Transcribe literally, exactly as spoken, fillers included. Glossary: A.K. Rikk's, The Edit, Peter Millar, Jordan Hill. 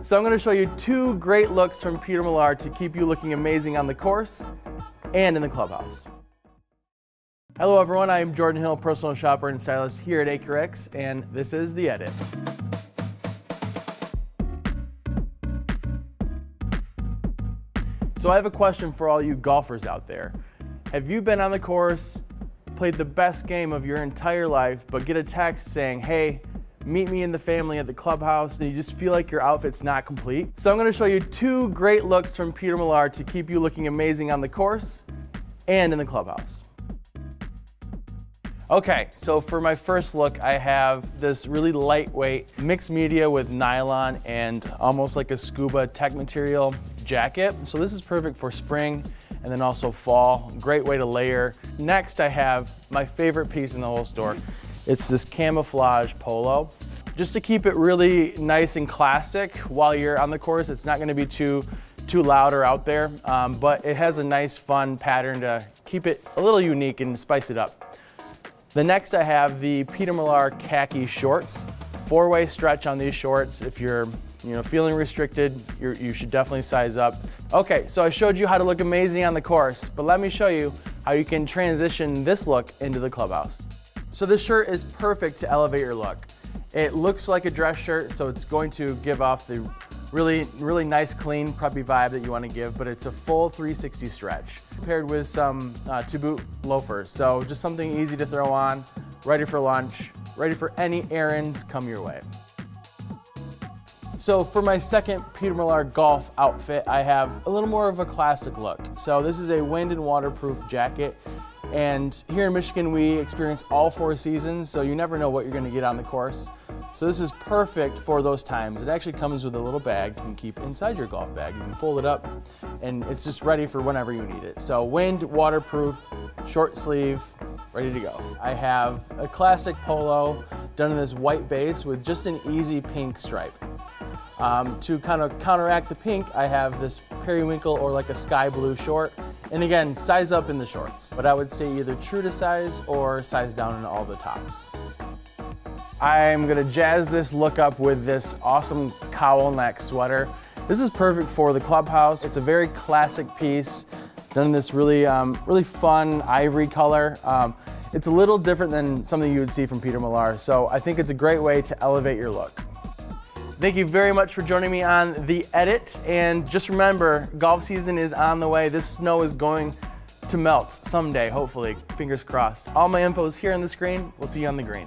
So I'm going to show you two great looks from Peter Millar to keep you looking amazing on the course and in the clubhouse. Hello everyone, I am Jordan Hill, personal shopper and stylist here at A K Rikk's, and this is The Edit. So I have a question for all you golfers out there. Have you been on the course, played the best game of your entire life, but get a text saying, hey, meet me in the family at the clubhouse, and you just feel like your outfit's not complete? So I'm going to show you two great looks from Peter Millar to keep you looking amazing on the course and in the clubhouse. Okay, so for my first look, I have this really lightweight mixed media with nylon and almost like a scuba tech material jacket. So this is perfect for spring and then also fall. Great way to layer. Next, I have my favorite piece in the whole store. It's this camouflage polo. Just to keep it really nice and classic while you're on the course, it's not gonna be too, too loud or out there, um, but it has a nice fun pattern to keep it a little unique and spice it up. The next I have the Peter Millar khaki shorts. Four-way stretch on these shorts. If you're you know, feeling restricted, you're, you should definitely size up. Okay, so I showed you how to look amazing on the course, but let me show you how you can transition this look into the clubhouse. So this shirt is perfect to elevate your look. It looks like a dress shirt, so it's going to give off the really, really nice, clean, preppy vibe that you want to give, but it's a full three sixty stretch, paired with some uh, to-boot loafers. So just something easy to throw on, ready for lunch, ready for any errands come your way. So for my second Peter Millar golf outfit, I have a little more of a classic look. So this is a wind and waterproof jacket. And here in Michigan, we experience all four seasons, so you never know what you're gonna get on the course. So this is perfect for those times. It actually comes with a little bag you can keep inside your golf bag. You can fold it up, and it's just ready for whenever you need it. So wind, waterproof, short sleeve, ready to go. I have a classic polo done in this white base with just an easy pink stripe. Um, to kind of counteract the pink, I have this periwinkle or like a sky blue short. And again, size up in the shorts, but I would stay either true to size or size down in all the tops. I'm gonna jazz this look up with this awesome cowl neck sweater. This is perfect for the clubhouse. It's a very classic piece, done in this really, um, really fun ivory color. Um, it's a little different than something you would see from Peter Millar, so I think it's a great way to elevate your look. Thank you very much for joining me on The Edit, and just remember, golf season is on the way. This snow is going to melt someday, hopefully, fingers crossed. All my info is here on the screen. We'll see you on the green.